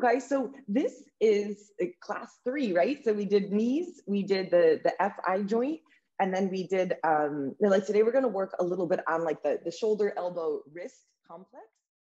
guys, so this is class 3, right? So we did knees, we did the FI joint, and then we did, like today we're gonna work a little bit on like the shoulder, elbow, wrist complex.